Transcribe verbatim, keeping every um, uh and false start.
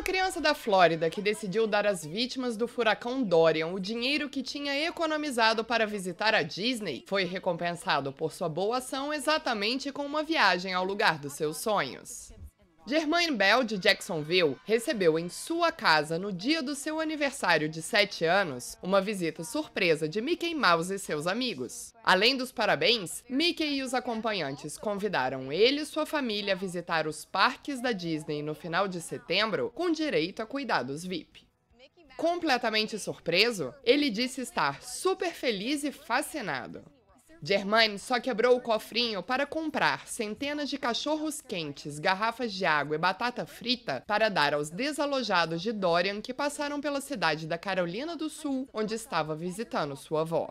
uma criança da Flórida que decidiu dar às vítimas do furacão Dorian o dinheiro que tinha economizado para visitar a Disney foi recompensado por sua boa ação exatamente com uma viagem ao lugar dos seus sonhos. Germaine Bell, de Jacksonville, recebeu em sua casa, no dia do seu aniversário de sete anos, uma visita surpresa de Mickey Mouse e seus amigos. Além dos parabéns, Mickey e os acompanhantes convidaram ele e sua família a visitar os parques da Disney no final de setembro, com direito a cuidados V I P. Completamente surpreso, ele disse estar super feliz e fascinado. Germaine só quebrou o cofrinho para comprar centenas de cachorros quentes, garrafas de água e batata frita para dar aos desalojados de Dorian que passaram pela cidade da Carolina do Sul, onde estava visitando sua avó.